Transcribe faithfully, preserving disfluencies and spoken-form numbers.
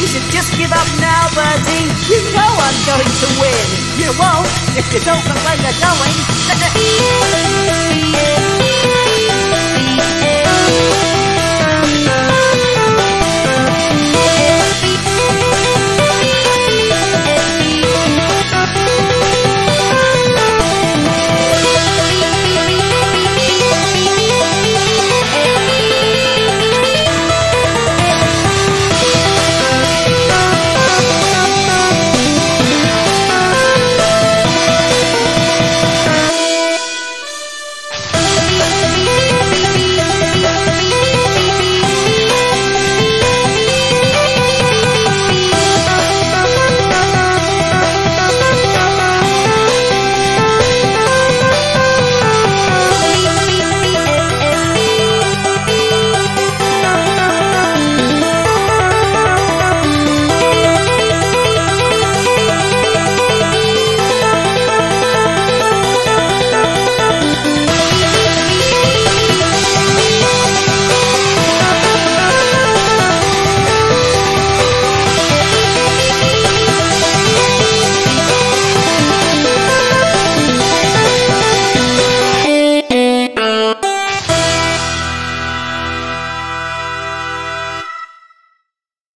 you should just give up now, buddy. You know I'm going to win. You won't if you don't look like you're going.